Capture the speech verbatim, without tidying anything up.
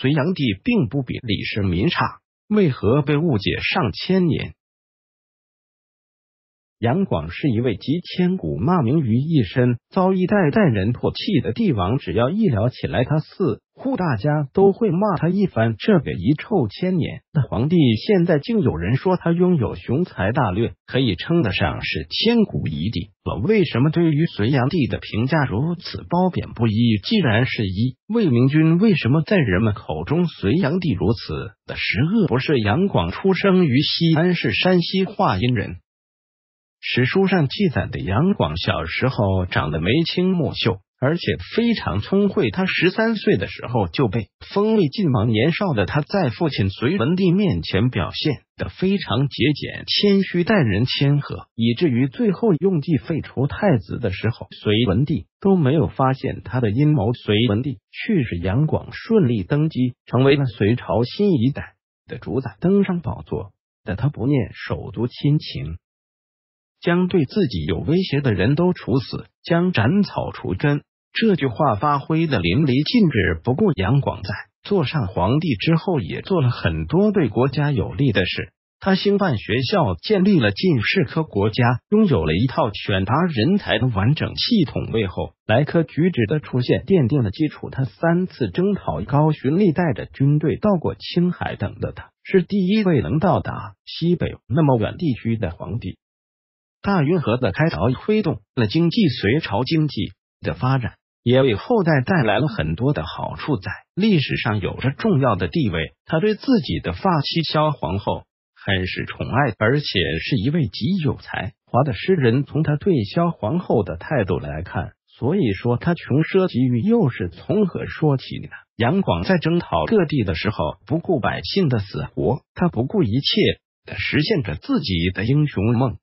隋炀帝并不比李世民差，为何被误解上千年？杨广是一位集千古骂名于一身、遭一代代人唾弃的帝王，只要一聊起来他似乎大家都会骂他一番。这个遗臭千年的皇帝，现在竟有人说他拥有雄才大略，可以称得上是千古一帝了。为什么对于隋炀帝的评价如此褒贬不一？既然是一位明君，为什么在人们口中隋炀帝如此的十恶不赦？杨广出生于西安，是山西华阴人。史书上记载的杨广小时候长得眉清目秀，而且非常聪慧。他十三岁的时候就被封为晋王，年少的他在父亲隋文帝面前表现得非常节俭、谦虚，待人谦和，以至于最后用计废除太子的时候，隋文帝都没有发现他的阴谋。隋文帝去世，杨广顺利登基，成为了隋朝新一代的主宰。登上宝座的他不念手足亲情，将对自己有威胁的人都处死，将斩草除根，这句话发挥的淋漓尽致。不过杨广在坐上皇帝之后也做了很多对国家有利的事，他兴办学校，建立了进士科国家，拥有了一套选拔人才的完整系统，为后来科举制的出现奠定了基础。他三次征讨高旬丽，带着军队到过青海等的他是第一位能到达西北那么远地区的皇帝。大运河的开凿推动了经济，隋朝经济的发展也为后代带来了很多的好处，在历史上有着重要的地位。他对自己的发妻萧皇后很是宠爱，而且是一位极有才华的诗人。从他对萧皇后的态度来看，所以说他穷奢极欲又是从何说起呢？杨广在征讨各地的时候，不顾百姓的死活，他不顾一切的实现着自己的英雄梦。